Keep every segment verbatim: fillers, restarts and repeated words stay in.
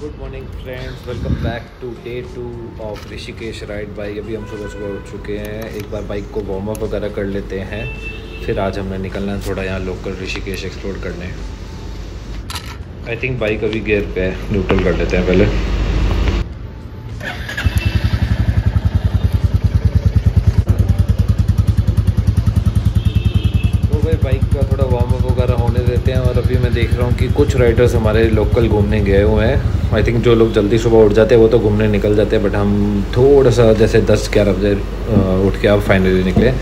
Good morning friends, welcome back to day two of Rishikesh ride bike. अभी हम सुबह सुबह उठ चुके हैं, एक बार बाइक को वार्म अप वगैरह कर लेते हैं, फिर आज हमने निकलना है थोड़ा यहाँ लोकल ऋषिकेश एक्सप्लोर करने। आई थिंक बाइक अभी गियर पे है, न्यूट्रल कर लेते हैं पहले। अभी मैं देख रहा हूँ कि कुछ राइडर्स हमारे लोकल घूमने गए हुए हैं। आई थिंक जो लोग जल्दी सुबह उठ जाते हैं वो तो घूमने निकल जाते हैं, बट हम थोड़ा सा जैसे दस ग्यारह बजे उठ के अब फाइनली निकले।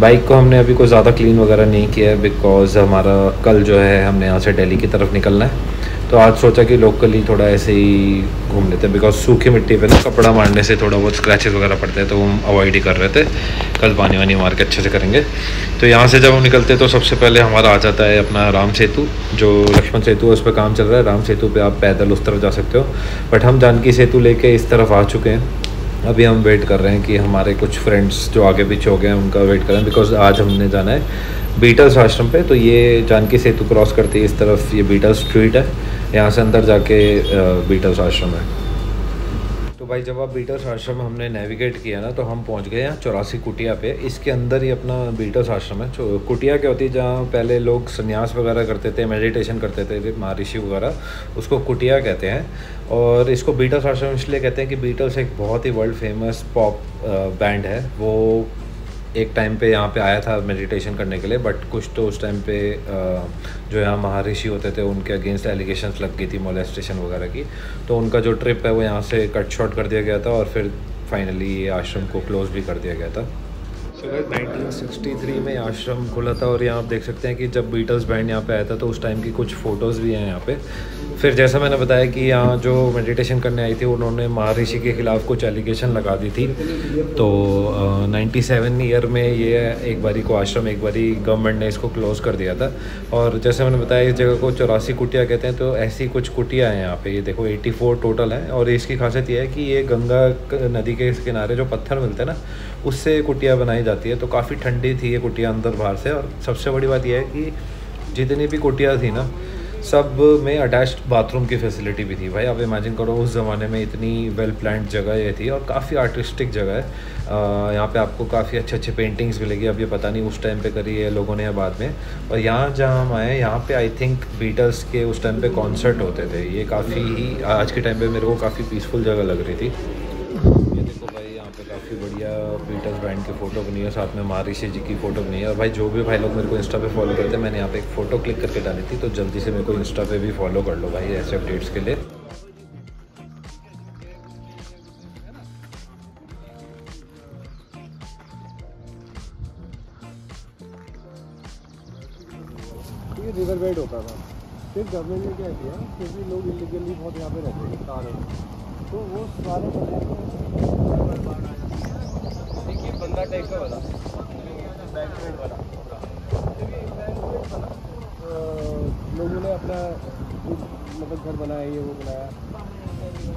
बाइक को हमने अभी कोई ज़्यादा क्लीन वगैरह नहीं किया है, बिकॉज हमारा कल जो है हमने यहाँ से दिल्ली की तरफ निकलना है, तो आज सोचा कि लोकली थोड़ा ऐसे ही घूम लेते हैं, बिकॉज सूखी मिट्टी पर ना कपड़ा मारने से थोड़ा बहुत स्क्रैचेस वगैरह पड़ते हैं, तो हम अवॉइड ही कर रहे थे। कल पानी वानी मार के अच्छे से करेंगे। तो यहाँ से जब हम निकलते हैं तो सबसे पहले हमारा आ जाता है अपना राम सेतु। जो लक्ष्मण सेतु है उस पर काम चल रहा है, राम सेतु पे आप पैदल उस तरफ जा सकते हो, बट हम जानकी सेतु लेके इस तरफ आ चुके हैं। अभी हम वेट कर रहे हैं कि हमारे कुछ फ्रेंड्स जो आगे पीछे हो गए हैं उनका वेट कर रहे हैं, बिकॉज आज हमने जाना है बीटल्स आश्रम पे। तो ये जानकी सेतु क्रॉस करती है इस तरफ, ये बीटल्स स्ट्रीट है, यहाँ से अंदर जाके बीटल्स आश्रम है। तो भाई जब आप बीटल्स आश्रम हमने नेविगेट किया ना, तो हम पहुंच गए यहाँ चौरासी कुटिया पे। इसके अंदर ही अपना बीटल्स आश्रम है। कुटिया क्या होती है, जहाँ पहले लोग संन्यास वगैरह करते थे, मेडिटेशन करते थे महर्षि वगैरह, उसको कुटिया कहते हैं। और इसको बीटल्स आश्रम इसलिए कहते हैं कि बीटल्स एक बहुत ही वर्ल्ड फेमस पॉप बैंड है। वो एक टाइम पे यहाँ पे आया था मेडिटेशन करने के लिए, बट कुछ तो उस टाइम पे जो यहाँ महर्षि होते थे उनके अगेंस्ट एलिगेशंस लग गई थी मोलेस्टेशन वगैरह की, तो उनका जो ट्रिप है वो यहाँ से कट शॉर्ट कर दिया गया था, और फिर फाइनली ये आश्रम को क्लोज भी कर दिया गया था। So guys nineteen sixty three में आश्रम खुला था, और यहाँ आप देख सकते हैं कि जब बीटल्स बैंड यहाँ पे आया था तो उस टाइम की कुछ फ़ोटोज़ भी हैं यहाँ पे। फिर जैसा मैंने बताया कि यहाँ जो मेडिटेशन करने आई थी उन्होंने महर्षि के ख़िलाफ़ कुछ एलिगेशन लगा दी थी, तो नाइन्टी सेवन ईयर में ये एक बारी को आश्रम एक बारी गवर्नमेंट ने इसको क्लोज़ कर दिया था। और जैसे मैंने बताया इस जगह को चौरासी कुटिया कहते हैं, तो ऐसी कुछ कुटिया हैं यहाँ पे। ये देखो चौरासी टोटल हैं, और इसकी खासियत ये है कि ये गंगा नदी के किनारे जो पत्थर मिलते हैं ना उससे कुटिया बनाई जाती है। तो काफ़ी ठंडी थी ये कुटिया अंदर बाहर से। और सबसे बड़ी बात यह है कि जितनी भी कुटिया थी ना सब में अटैच्ड बाथरूम की फैसिलिटी भी थी। भाई आप इमेजिन करो उस ज़माने में इतनी वेल प्लान्ड जगह ये थी, और काफ़ी आर्टिस्टिक जगह है। आ, यहाँ पे आपको काफ़ी अच्छे अच्छे पेंटिंग्स मिलेगी। अब ये पता नहीं उस टाइम पे करी है लोगों ने या बाद में। और यहाँ जहाँ हम आए यहाँ पे आई थिंक बीटल्स के उस टाइम पे कॉन्सर्ट होते थे। ये काफ़ी ही आज के टाइम पर मेरे को काफ़ी पीसफुल जगह लग रही थी। ये देखो भाई यहाँ पर काफ़ी बढ़िया बीटल्स बैंड की फ़ोटो बनी है, साथ में महर्षि जी की फ़ोटो बनी है। और भाई जो भी भाई लोग मेरे को इंस्टा पे फॉलो करते हैं, मैंने यहाँ पे एक फ़ोटो क्लिक करके डाली थी, तो जल्दी से मेरे को इंस्टा पे भी फॉलो कर लो भाई ऐसे अपडेट्स के लिए। ये रिवर बेड होता था, फिर गवर्नमेंट ने क्या किया क्योंकि लोग इलीगली बहुत यहाँ पे रहते हैं, तो वो सारे देखिए बंदा टाइप का वाला बैकग्राउंड वाला लोगों ने अपना मतलब घर बनाया, ये वो बनाया।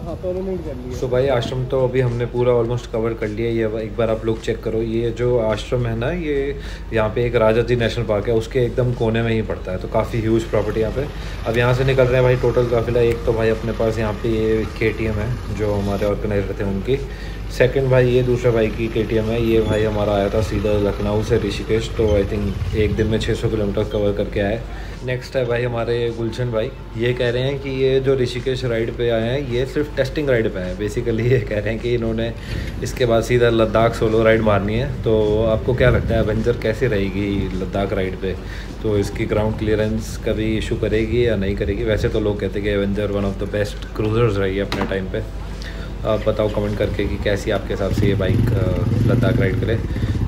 हाँ, तो कर लिया। सो भाई आश्रम तो अभी हमने पूरा ऑलमोस्ट कवर कर लिया। ये एक बार आप लोग चेक करो, ये जो आश्रम है ना ये यहाँ पे एक राजाजी नेशनल पार्क है उसके एकदम कोने में ही पड़ता है, तो काफ़ी ह्यूज प्रॉपर्टी यहाँ पे। अब यहाँ से निकल रहे हैं भाई टोटल काफ़िला। एक तो भाई अपने पास यहाँ पे ये केटीएम है जो हमारे ऑर्गेनाइजर थे उनकी, सेकेंड भाई ये दूसरा भाई की केटीएम है। ये भाई हमारा आया था सीधा लखनऊ से ऋषिकेश, तो आई थिंक एक दिन में छः सौ किलोमीटर कवर करके आए। नेक्स्ट है भाई हमारे गुलशन भाई, ये कह रहे हैं कि ये जो ऋषिकेश राइड पे आए हैं ये सिर्फ टेस्टिंग राइड पे है। बेसिकली ये कह रहे हैं कि इन्होंने इसके बाद सीधा लद्दाख सोलो राइड मारनी है। तो आपको क्या लगता है एवेंजर कैसे रहेगी लद्दाख राइड पे, तो इसकी ग्राउंड क्लियरेंस कभी इशू करेगी या नहीं करेगी? वैसे तो लोग कहते हैं कि Avenger one of the best cruisers रही है अपने टाइम पे। आप बताओ कमेंट करके कि कैसी आपके हिसाब से ये बाइक लद्दाख राइड करे।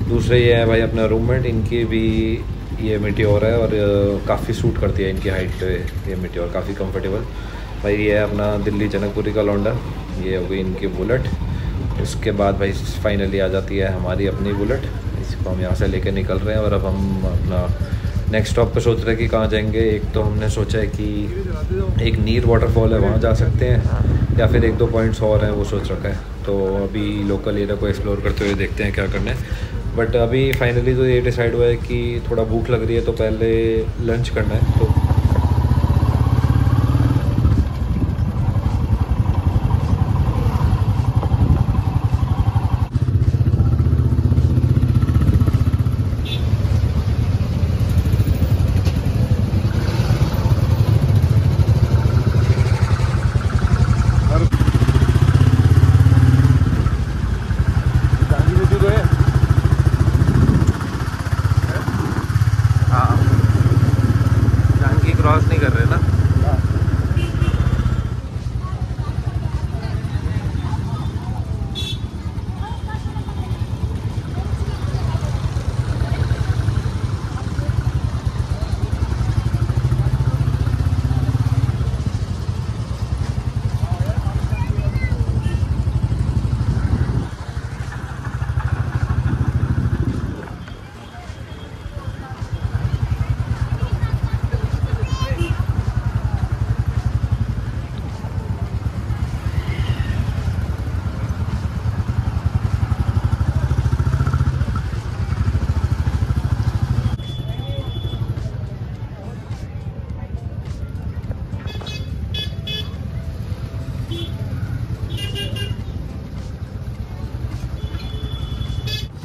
दूसरे ये है भाई अपना रूममेट, इनकी भी ये मीटियोर है और काफ़ी सूट करती है इनकी हाइट पे, ये मीटियोर काफ़ी कंफर्टेबल। भाई ये है अपना दिल्ली जनकपुरी का लौंडा, ये हो गई इनकी बुलेट। उसके बाद भाई फाइनली आ जाती है हमारी अपनी बुलेट, इसको हम यहाँ से लेके निकल रहे हैं। और अब हम अपना नेक्स्ट स्टॉप पे सोच रहे हैं कि कहाँ जाएंगे। एक तो हमने सोचा है कि एक नीर वाटरफॉल है वहाँ जा सकते हैं, या फिर एक दो पॉइंट्स और हैं वो सोच रखा है। तो अभी लोकल एरिया को एक्सप्लोर करते हुए देखते हैं क्या करना है। बट अभी फाइनली तो ये डिसाइड हुआ है कि थोड़ा भूख लग रही है तो पहले लंच करना है। तो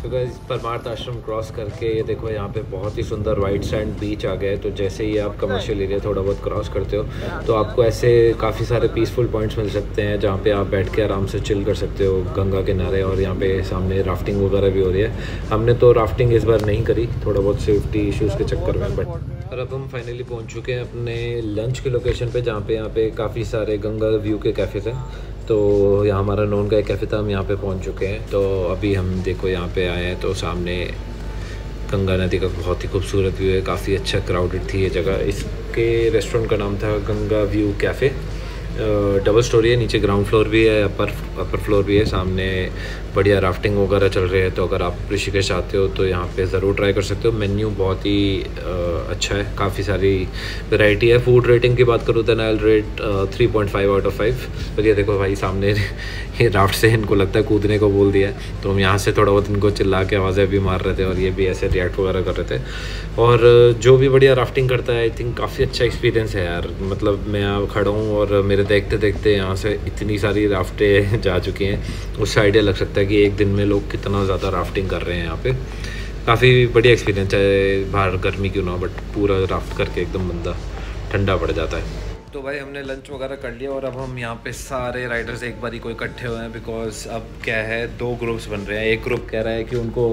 तो गाइस परमार्थ आश्रम क्रॉस करके ये देखो यहाँ पे बहुत ही सुंदर वाइट सैंड बीच आ गया है। तो जैसे ही आप कमर्शियल एरिया थोड़ा बहुत क्रॉस करते हो तो आपको ऐसे काफ़ी सारे पीसफुल पॉइंट्स मिल सकते हैं जहाँ पे आप बैठ के आराम से चिल कर सकते हो गंगा किनारे। और यहाँ पे सामने राफ्टिंग वगैरह भी हो रही है। हमने तो राफ्टिंग इस बार नहीं करी, थोड़ा बहुत सेफ्टी इशूज़ के चक्कर में। बट और अब हम फाइनली पहुँच चुके हैं अपने लंच के लोकेशन पर जहाँ पे यहाँ पे काफ़ी सारे गंगा व्यू के कैफ़े थे। तो यहाँ हमारा नॉन का एक कैफ़े था, हम यहाँ पे पहुँच चुके हैं। तो अभी हम देखो यहाँ पे आए हैं तो सामने गंगा नदी का बहुत ही खूबसूरत व्यू है। काफ़ी अच्छा क्राउडेड थी ये जगह। इसके रेस्टोरेंट का नाम था Ganga view cafe. Double storey है, नीचे ग्राउंड फ्लोर भी है, अपर अपर फ्लोर भी है। सामने बढ़िया राफ्टिंग वगैरह चल रही है। तो अगर आप ऋषिकेश आते हो तो यहाँ पे ज़रूर ट्राई कर सकते हो। मेन्यू बहुत ही अच्छा है, काफ़ी सारी वैरायटी है। फूड रेटिंग की बात करूँ तो I will rate three point five out of five. पर ये देखो भाई सामने ये राफ्ट से इनको लगता है कूदने को बोल दिया। तो हम यहाँ से थोड़ा बहुत इनको चिल्ला के आवाज़ें भी मार रहे थे और ये भी ऐसे रिएक्ट वगैरह कर रहे थे। और जो भी बढ़िया राफ्टिंग करता है आई थिंक काफ़ी अच्छा एक्सपीरियंस है यार। मतलब मैं यहाँ खड़ा हूँ और मेरे देखते देखते यहाँ से इतनी सारी राफ्टें जा चुकी हैं। उससे आइडिया लग सकता है कि एक दिन में लोग कितना ज़्यादा राफ्टिंग कर रहे हैं। यहाँ पे काफ़ी बढ़िया एक्सपीरियंस है। बाहर गर्मी क्यों ना हो बट पूरा राफ्ट करके एकदम बंदा ठंडा पड़ जाता है। तो भाई हमने लंच वगैरह कर लिया और अब हम यहाँ पे सारे राइडर्स एक बार ही कोई इकट्ठे हुए हैं। बिकॉज अब क्या है, दो ग्रुप्स बन रहे हैं। एक ग्रुप कह रहा है कि उनको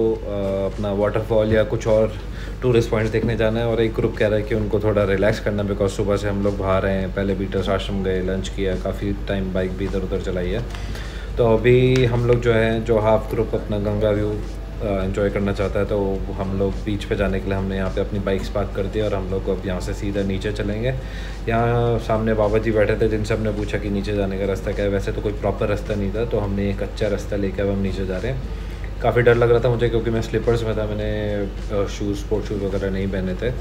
अपना वाटरफॉल या कुछ और टूरिस्ट पॉइंट्स देखने जाना है और एक ग्रुप कह रहा है कि उनको थोड़ा रिलैक्स करना है। बिकॉज सुबह से हम लोग बाहर आए हैं, पहले बीटल्स आश्रम गए, लंच किया, काफ़ी टाइम बाइक भी इधर उधर चलाई है। तो अभी हम लोग जो है जो हाफ ग्रुप अपना गंगा व्यू एंजॉय करना चाहता है तो हम लोग बीच पे जाने के लिए हमने यहाँ पे अपनी बाइक्स पार्क कर दी और हम लोग अब यहाँ से सीधा नीचे चलेंगे। यहाँ सामने बाबा जी बैठे थे जिनसे हमने पूछा कि नीचे जाने का रास्ता क्या है। वैसे तो कोई प्रॉपर रास्ता नहीं था तो हमने एक अच्छा रास्ता लेके अब हम नीचे जा रहे हैं। काफ़ी डर लग रहा था मुझे क्योंकि मैं स्लीपर्स में था, मैंने शूज़ स्पोर्ट्स शूज़ वगैरह नहीं पहने थे।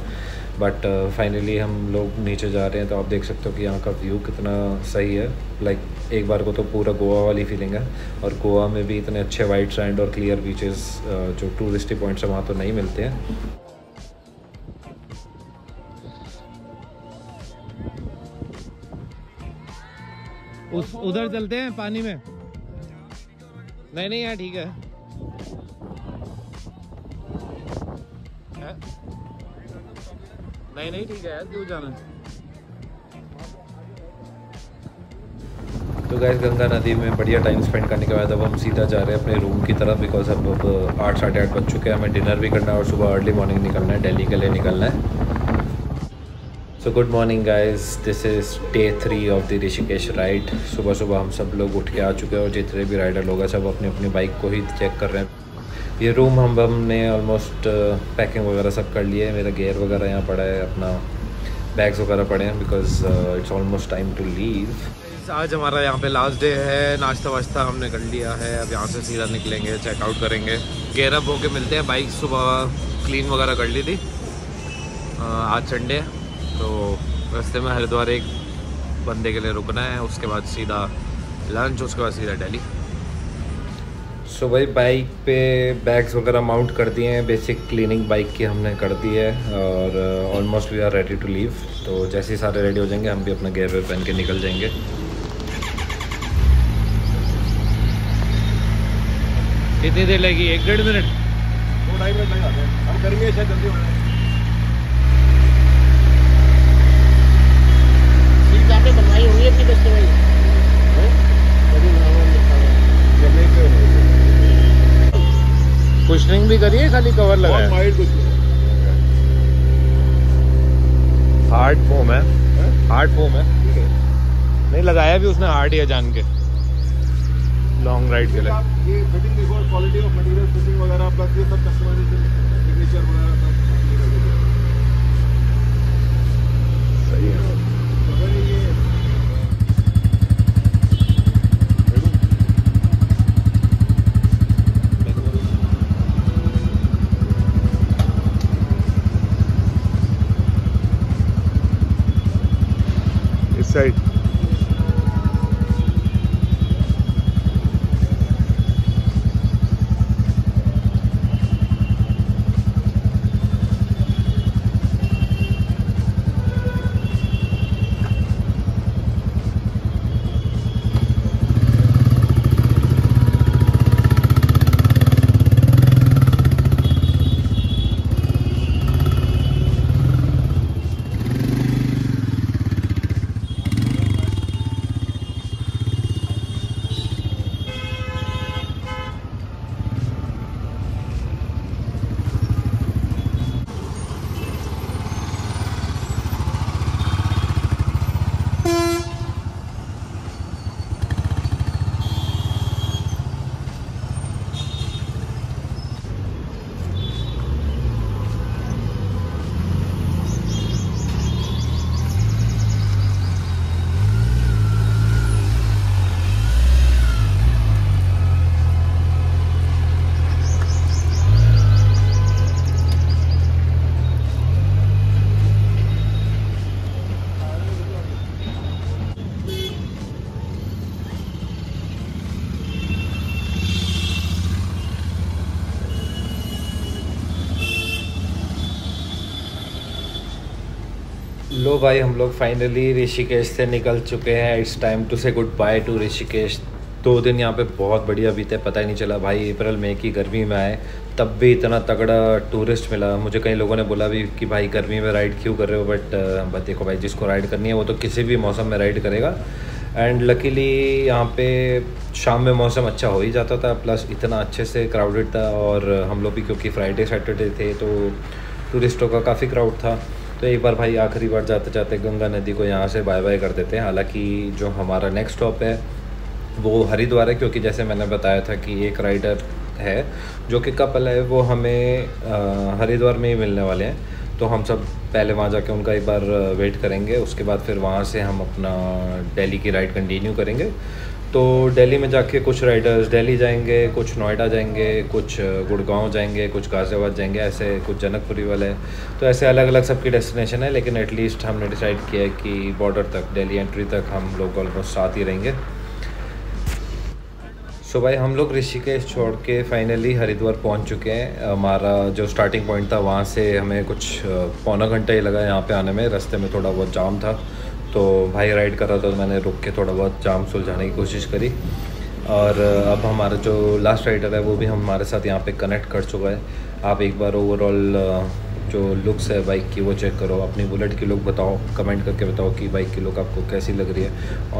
बट फाइनली हम लोग नीचे जा रहे हैं। तो आप देख सकते हो कि यहाँ का व्यू कितना सही है। लाइक like, एक बार को तो पूरा गोवा वाली फीलिंग है। और गोवा में भी इतने अच्छे वाइट सैंड और क्लियर बीचेस जो टूरिस्टी पॉइंट्स हैं वहाँ तो नहीं मिलते हैं। उस उधर चलते हैं पानी में। नहीं नहीं यहाँ ठीक है, है? नहीं नहीं ठीक है यार, क्यों जाना। तो गाइस गंगा नदी में बढ़िया टाइम स्पेंड करने के बाद अब हम सीधा जा रहे हैं अपने रूम की तरफ। बिकॉज हम लोग आठ साढ़े आठ बज चुके हैं, हमें डिनर भी करना है और सुबह अर्ली मॉर्निंग निकलना है, दिल्ली के लिए निकलना है। So good morning guys, this is day three of the Rishikesh ride. सुबह सुबह हम सब लोग उठ के आ चुके हैं और जितने भी राइडर लोग हैं सब अपनी अपनी बाइक को ही चेक कर रहे हैं। ये रूम हम हमने ऑलमोस्ट पैकिंग वगैरह सब कर लिए है। मेरा गेयर वगैरह यहाँ पड़ा है, अपना बैग्स वगैरह पड़े हैं because it's almost time to leave. आज हमारा यहाँ पे लास्ट डे है, नाश्ता वाश्ता हमने कर लिया है। अब यहाँ से सीधा निकलेंगे, चेकआउट करेंगे, गेयर अप होके मिलते हैं। बाइक सुबह क्लीन वगैरह कर ली थी, आज संडे तो रास्ते में हरिद्वार एक बंदे के लिए रुकना है, उसके बाद सीधा लंच, उसके बाद सीधा दिल्ली। सो भाई बाइक पे बैग्स वगैरह माउंट कर दिए हैं, बेसिक क्लीनिंग बाइक की हमने कर दी है और almost we are ready to leave. तो जैसे ही सारे रेडी हो जाएंगे हम भी अपना गेयर वेयर पहन के निकल जाएंगे। कितनी देर लगेगी? एक डेढ़ मिनट, दो ढाई मिनट लग जाते हैं, हम करेंगे शायद जल्दी हो जाए। बनवाई होगी अपनी बस में, कुशनिंग भी करिए, खाली कवर लगाया। हार्ड फोम है, हार्ड फोम है, नहीं लगाया भी उसने हार्ड ही है जान के, लॉन्ग राइड के लिए। ये फिटिंग देखो, क्वालिटी ऑफ मटेरियल, फिटिंग वगैरह प्लस ये सब कस्टमाइजेशन, सिग्नेचर वगैरह सब सही है। लो भाई, हम लोग फाइनली ऋषिकेश से निकल चुके हैं। It's time to say good bye to Rishikesh. दो दिन यहाँ पे बहुत बढ़िया बीते, पता ही नहीं चला भाई। अप्रैल मई की गर्मी में आए तब भी इतना तगड़ा टूरिस्ट मिला। मुझे कई लोगों ने बोला भी कि भाई गर्मी में राइड क्यों कर रहे हो, बट बट देखो भाई, जिसको राइड करनी है वो तो किसी भी मौसम में राइड करेगा। एंड लकीली यहाँ पे शाम में मौसम अच्छा हो ही जाता था, प्लस इतना अच्छे से क्राउडेड था। और हम लोग भी क्योंकि फ्राइडे सैटरडे थे तो टूरिस्टों का काफ़ी क्राउड था। तो एक बार भाई आखिरी बार जाते जाते गंगा नदी को यहाँ से बाय बाय कर देते हैं। हालांकि जो हमारा नेक्स्ट स्टॉप है वो हरिद्वार है, क्योंकि जैसे मैंने बताया था कि एक राइडर है जो कि कपल है, वो हमें हरिद्वार में ही मिलने वाले हैं। तो हम सब पहले वहाँ जाके उनका एक बार वेट करेंगे, उसके बाद फिर वहाँ से हम अपना दिल्ली की राइड कंटिन्यू करेंगे। तो दिल्ली में जाके कुछ राइडर्स दिल्ली जाएंगे, कुछ नोएडा जाएंगे, कुछ गुड़गांव जाएंगे, कुछ गाज़ियाबाद जाएंगे, ऐसे कुछ जनकपुरी वाले। तो ऐसे अलग अलग सबकी डेस्टिनेशन है, लेकिन एटलीस्ट हमने डिसाइड किया है कि बॉर्डर तक, दिल्ली एंट्री तक हम लोग ऑलमोस्ट साथ ही रहेंगे। सो भाई हम लोग ऋषिकेश छोड़ के फाइनली हरिद्वार पहुंच चुके हैं। हमारा जो स्टार्टिंग पॉइंट था वहाँ से हमें कुछ पौना घंटा ही लगा यहाँ पे आने में। रास्ते में थोड़ा बहुत जाम था, तो भाई राइड कर रहा था तो मैंने रुक के थोड़ा बहुत जाम सुलझाने की कोशिश करी। और अब हमारा जो लास्ट राइडर है वो भी हमारे साथ यहाँ पे कनेक्ट कर चुका है। आप एक बार ओवरऑल जो लुक्स है बाइक की वो चेक करो, अपनी बुलेट की लुक बताओ, कमेंट करके बताओ कि बाइक की लुक आपको कैसी लग रही है।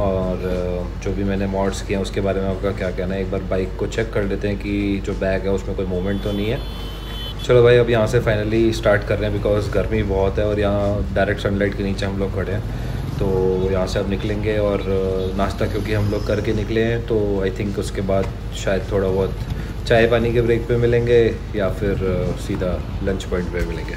और जो भी मैंने मॉड्स किए हैं उसके बारे में आपका क्या कहना है। एक बार बाइक को चेक कर लेते हैं कि जो बैग है उसमें कोई मोमेंट तो नहीं है। चलो भाई अब यहाँ से फाइनली स्टार्ट कर रहे हैं, बिकॉज गर्मी बहुत है और यहाँ डायरेक्ट सनलाइट के नीचे हम लोग खड़े हैं। तो यहाँ से अब निकलेंगे और नाश्ता क्योंकि हम लोग करके निकले हैं, तो आई थिंक उसके बाद शायद थोड़ा बहुत चाय पानी के ब्रेक पे मिलेंगे या फिर सीधा लंच पॉइंट पे मिलेंगे।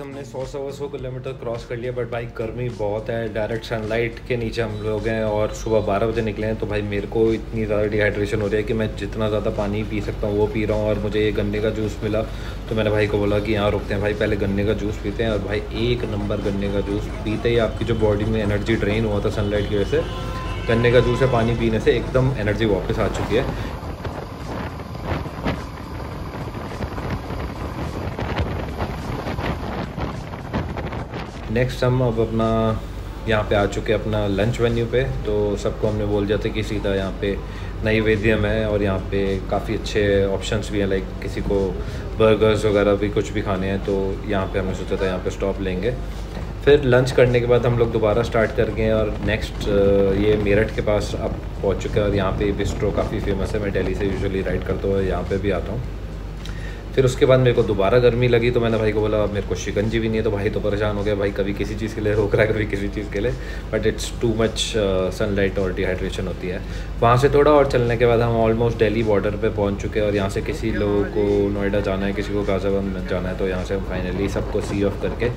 हमने सौ सवा सौ किलोमीटर क्रॉस कर लिया, बट भाई गर्मी बहुत है। डायरेक्ट सनलाइट के नीचे हम लोग हैं और सुबह बारह बजे निकले हैं। तो भाई मेरे को इतनी ज़्यादा डिहाइड्रेशन हो रही है कि मैं जितना ज़्यादा पानी पी सकता हूँ वो पी रहा हूँ। और मुझे ये गन्ने का जूस मिला, तो मैंने भाई को बोला कि यहाँ रुकते हैं, भाई पहले गन्ने का जूस पीते हैं। और भाई एक नंबर गन्ने का जूस पीते ही आपकी जो बॉडी में एनर्जी ड्रेन हुआ था सनलाइट की वजह से, गन्ने का जूस या पानी पीने से एकदम एनर्जी वापस आ चुकी है। नेक्स्ट हम अब अपना यहाँ पे आ चुके हैं, अपना लंच वेन्यू पे। तो सबको हमने बोल दिया था कि सीधा यहाँ पे नैवेद्यम है और यहाँ पे काफ़ी अच्छे ऑप्शंस भी हैं, लाइक किसी को बर्गर्स वगैरह भी कुछ भी खाने हैं। तो यहाँ पे हमने सोचा था यहाँ पे स्टॉप लेंगे। फिर लंच करने के बाद हम लोग दोबारा स्टार्ट कर गए और नेक्स्ट ये मेरठ के पास अब पहुँच चुके हैं। और यहाँ पर बिस्ट्रो काफ़ी फेमस है, मैं दिल्ली से यूजुअली राइड करता हूँ, यहाँ पर भी आता हूँ। फिर उसके बाद मेरे को दोबारा गर्मी लगी, तो मैंने भाई को बोला अब मेरे को शिकंजी भी नहीं है। तो भाई तो परेशान हो गया, भाई कभी किसी चीज़ के लिए रोक रहा है, कभी किसी चीज़ के लिए। But it's too much sunlight और डिहाइड्रेशन होती है। वहाँ से थोड़ा और चलने के बाद हम ऑलमोस्ट दिल्ली बॉर्डर पे पहुँच चुके हैं। और यहाँ से किसी लोगों को नोएडा जाना है, किसी को गाज़ियाबाद जाना है। तो यहाँ से हम फाइनली सबको सी ऑफ करके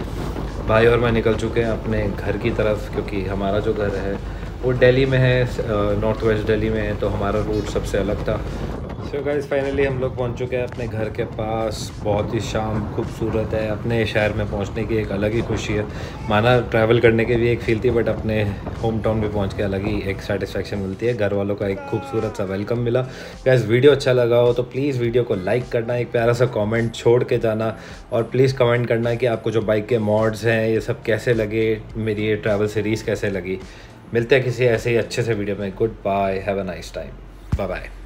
भाई और मैं निकल चुके हैं अपने घर की तरफ, क्योंकि हमारा जो घर है वो दिल्ली में है, नॉर्थ वेस्ट दिल्ली में है। तो हमारा रूट सबसे अलग था। सो गाइस फाइनली हम लोग पहुंच चुके हैं अपने घर के पास। बहुत ही शाम खूबसूरत है। अपने शहर में पहुंचने की एक अलग ही खुशी है, माना ट्रैवल करने की भी एक फील थी, बट अपने होम टाउन में पहुंच के अलग ही एक सेटिस्फेक्शन मिलती है। घर वालों का एक खूबसूरत सा वेलकम मिला। गाइस वीडियो अच्छा लगा हो तो प्लीज़ वीडियो को लाइक करना, एक प्यारा सा कॉमेंट छोड़ के जाना, और प्लीज़ कमेंट करना कि आपको जो बाइक के मॉड्स हैं ये सब कैसे लगे, मेरी ये ट्रैवल सीरीज़ कैसे लगी। मिलते हैं किसी ऐसे ही अच्छे से वीडियो में। Good bye, have a nice time, bye bye.